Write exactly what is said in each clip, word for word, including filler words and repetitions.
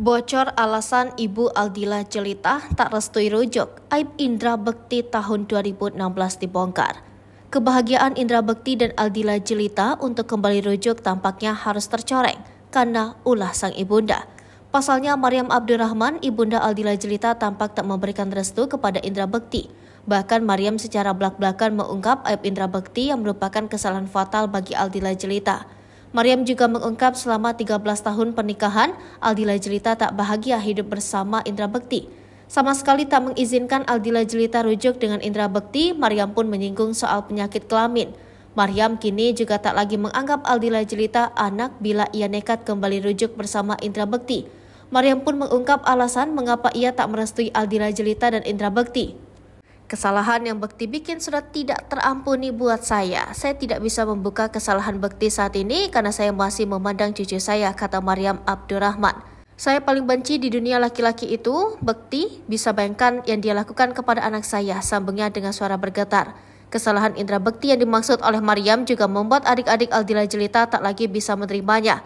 Bocor alasan Ibu Aldila Jelita tak restui rujuk, aib Indra Bekti tahun dua ribu enam belas dibongkar. Kebahagiaan Indra Bekti dan Aldila Jelita untuk kembali rujuk tampaknya harus tercoreng karena ulah sang ibunda. Pasalnya Marjam Abdurrahman, ibunda Aldila Jelita, tampak tak memberikan restu kepada Indra Bekti. Bahkan Marjam secara belak-belakan mengungkap aib Indra Bekti yang merupakan kesalahan fatal bagi Aldila Jelita. Marjam juga mengungkap selama tiga belas tahun pernikahan, Aldila Jelita tak bahagia hidup bersama Indra Bekti. Sama sekali tak mengizinkan Aldila Jelita rujuk dengan Indra Bekti, Marjam pun menyinggung soal penyakit kelamin. Marjam kini juga tak lagi menganggap Aldila Jelita anak bila ia nekat kembali rujuk bersama Indra Bekti. Marjam pun mengungkap alasan mengapa ia tak merestui Aldila Jelita dan Indra Bekti. Kesalahan yang Bekti bikin sudah tidak terampuni buat saya. Saya tidak bisa membuka kesalahan Bekti saat ini karena saya masih memandang cucu saya, kata Marjam Abdurrahman. Saya paling benci di dunia laki-laki itu, Bekti. Bisa bayangkan yang dia lakukan kepada anak saya, sambungnya dengan suara bergetar. Kesalahan Indra Bekti yang dimaksud oleh Marjam juga membuat adik-adik Aldila Jelita tak lagi bisa menerimanya.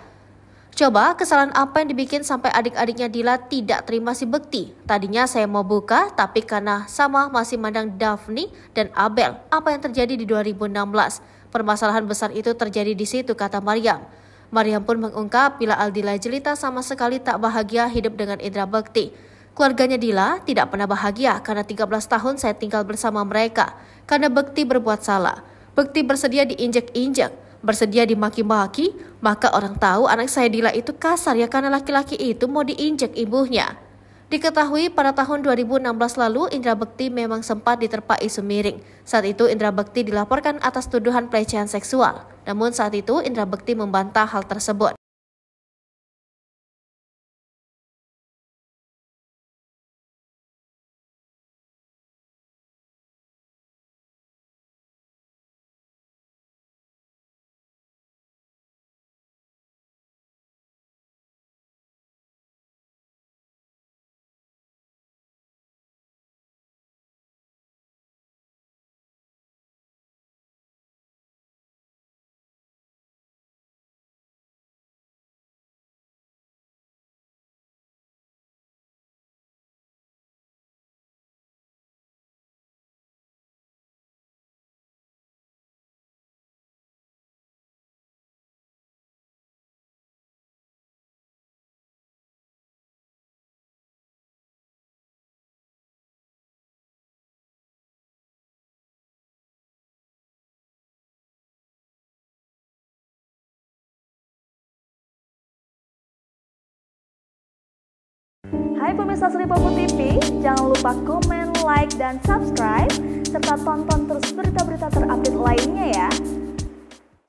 Coba kesalahan apa yang dibikin sampai adik-adiknya Dila tidak terima si Bekti? Tadinya saya mau buka, tapi karena sama masih mandang Daphne dan Abel. Apa yang terjadi di dua ribu enam belas? Permasalahan besar itu terjadi di situ, kata Marjam. Marjam pun mengungkap bila Aldila Jelita sama sekali tak bahagia hidup dengan Indra Bekti. Keluarganya Dila tidak pernah bahagia karena tiga belas tahun saya tinggal bersama mereka. Karena Bekti berbuat salah. Bekti bersedia diinjek-injek. Bersedia dimaki-maki, maka orang tahu anak saya Dila itu kasar ya karena laki-laki itu mau diinjek ibunya. Diketahui pada tahun dua ribu enam belas lalu Indra Bekti memang sempat diterpa isu miring. Saat itu Indra Bekti dilaporkan atas tuduhan pelecehan seksual. Namun saat itu Indra Bekti membantah hal tersebut. Hai pemirsa Sripoku T V, jangan lupa komen, like, dan subscribe, serta tonton terus